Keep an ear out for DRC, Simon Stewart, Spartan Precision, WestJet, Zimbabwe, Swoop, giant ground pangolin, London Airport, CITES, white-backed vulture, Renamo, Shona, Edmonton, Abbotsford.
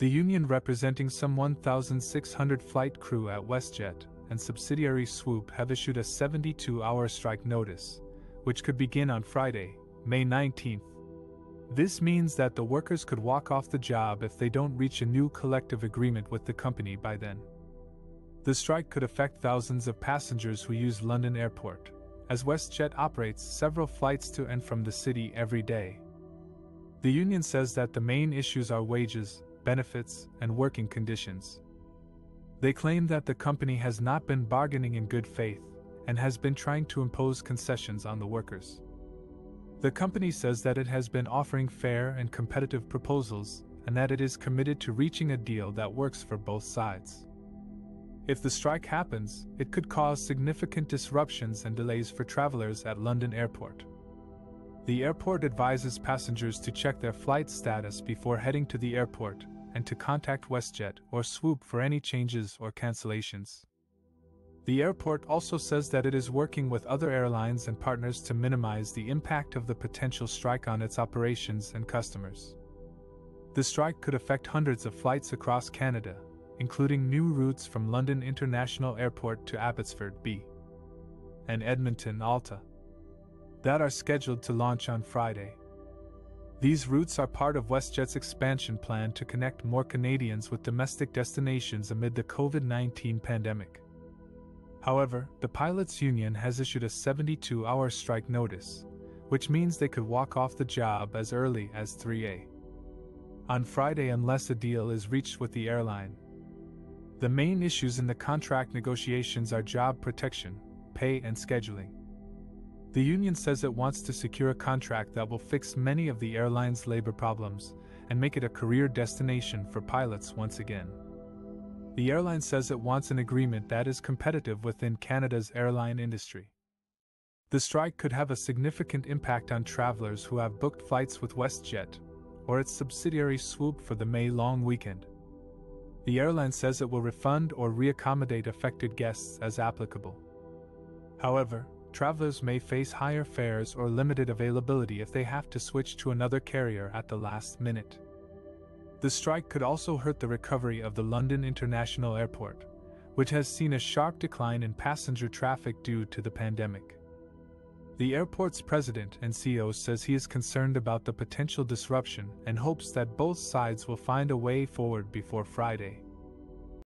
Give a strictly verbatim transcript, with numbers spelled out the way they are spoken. The union representing some one thousand six hundred flight crew at WestJet and subsidiary Swoop have issued a seventy-two hour strike notice, which could begin on Friday, May nineteenth. This means that the workers could walk off the job if they don't reach a new collective agreement with the company by then. The strike could affect thousands of passengers who use London Airport, as WestJet operates several flights to and from the city every day. The union says that the main issues are wages, benefits, and working conditions. They claim that the company has not been bargaining in good faith and has been trying to impose concessions on the workers. The company says that it has been offering fair and competitive proposals and that it is committed to reaching a deal that works for both sides. If the strike happens, it could cause significant disruptions and delays for travelers at London Airport. The airport advises passengers to check their flight status before heading to the airport and to contact WestJet or Swoop for any changes or cancellations. The airport also says that it is working with other airlines and partners to minimize the impact of the potential strike on its operations and customers. The strike could affect hundreds of flights across Canada, including new routes from London International Airport to Abbotsford B and Edmonton Alta that are scheduled to launch on Friday. These routes are part of WestJet's expansion plan to connect more Canadians with domestic destinations amid the COVID nineteen pandemic. However, the pilots' union has issued a seventy-two hour strike notice, which means they could walk off the job as early as three A M on Friday unless a deal is reached with the airline. The main issues in the contract negotiations are job protection, pay, and scheduling. The union says it wants to secure a contract that will fix many of the airline's labor problems and make it a career destination for pilots once again. The airline says it wants an agreement that is competitive within Canada's airline industry. The strike could have a significant impact on travelers who have booked flights with WestJet or its subsidiary Swoop for the May long weekend. The airline says it will refund or reaccommodate affected guests as applicable. However, travelers may face higher fares or limited availability if they have to switch to another carrier at the last minute. The strike could also hurt the recovery of the London International Airport, which has seen a sharp decline in passenger traffic due to the pandemic. The airport's president and C E O says he is concerned about the potential disruption and hopes that both sides will find a way forward before Friday.